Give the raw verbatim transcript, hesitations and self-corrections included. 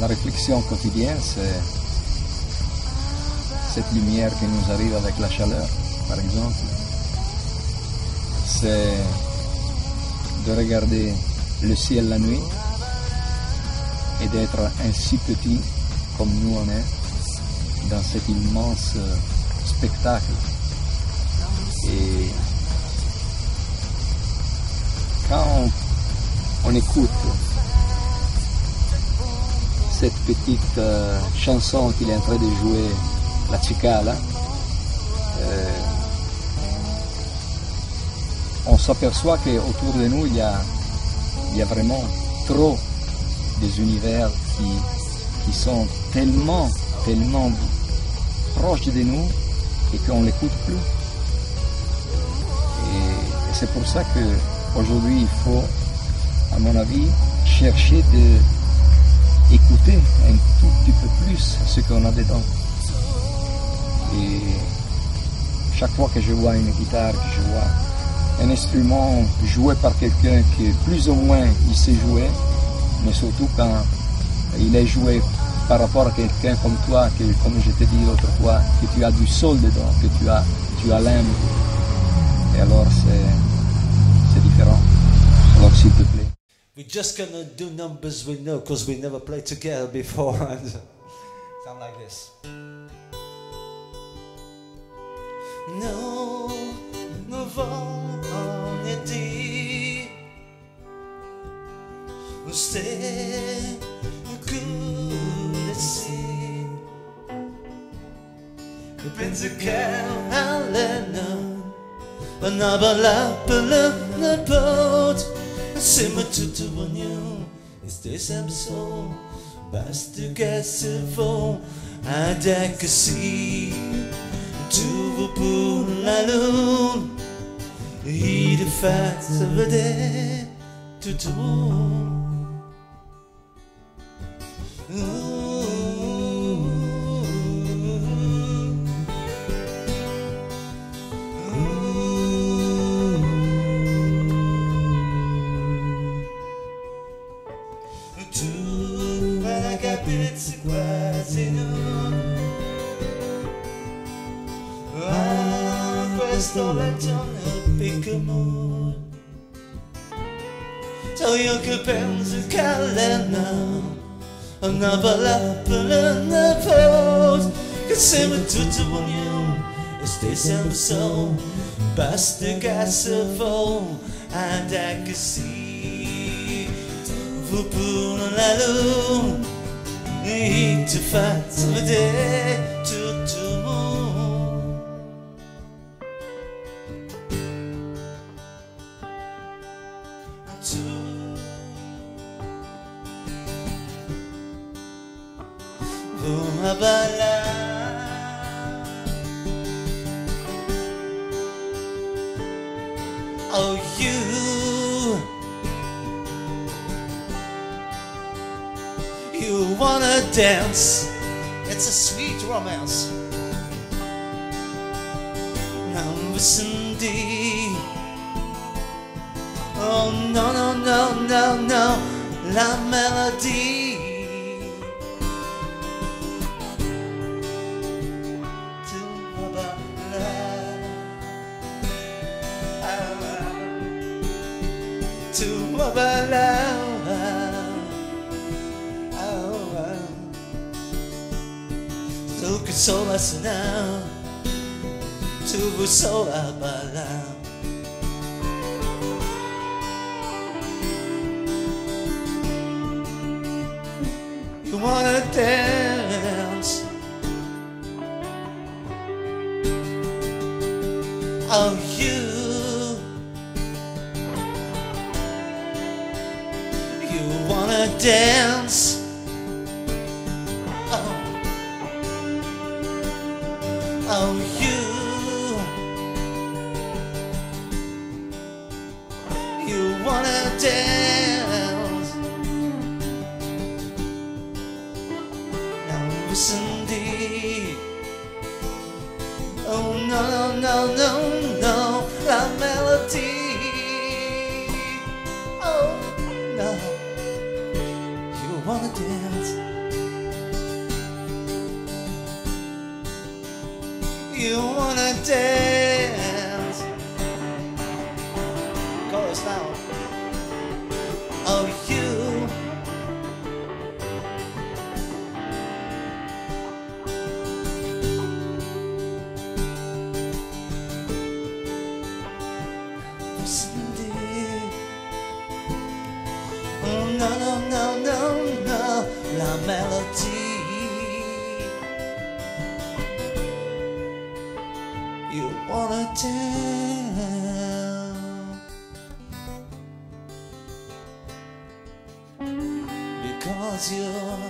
la réflexion quotidienne, c'est cette lumière qui nous arrive avec la chaleur, par exemple. C'est de regarder le ciel la nuit et d'être ainsi petit comme nous on est dans cet immense spectacle. Et quand on, on écoute cette petite euh, chanson qu'il est en train de jouer, La Chicala, euh, on s'aperçoit qu'autour de nous, il y a, il y a vraiment trop des univers qui, qui sont tellement, tellement proches de nous et qu'on ne l'écoute plus. Et, et c'est pour ça qu'aujourd'hui, il faut, à mon avis, chercher de écouter un tout petit peu plus ce qu'on a dedans. Et chaque fois que je vois une guitare, que je vois un instrument joué par quelqu'un qui plus ou moins il sait jouer, mais surtout quand il est joué par rapport à quelqu'un comme toi, que, comme je t'ai dit l'autre fois, que tu as du sol dedans, que tu as, tu as l'âme, et alors c'est différent. Alors s'il te plaît. We just cannot do numbers we know because we never played together before. And sound like this. Nous, nous vont en été. C'est que le ciel. Le pensier à l'aine. On a balayé le n'importe. C'est ma toute bonne, et des absents, parce que ce vent a d'accès. Tout vaut pour la lune, il fait se vedette tout bon. Sto leggendo piccolo, so io che penso che l'anno una bella plena voz, che sembra tutto buono, e stessa so, basta che se vol, and I can see, vous pour la lune, e te faccio vedere tutto. Pour balade, oh you, you wanna dance? It's a sweet romance. Number Cindy. Oh no no no no no, la mélodie. Oh, tu que sola sana, tu sola bala. You wanna dance? Oh, you. Dance, oh, oh, you, you wanna dance. Now listen deep. Oh no no no no, la melody. Wanna dance. you wanna dance? Chorus now. Oh, you. Oh, no, no, no, no, no, la melody. You wanna tell, because you're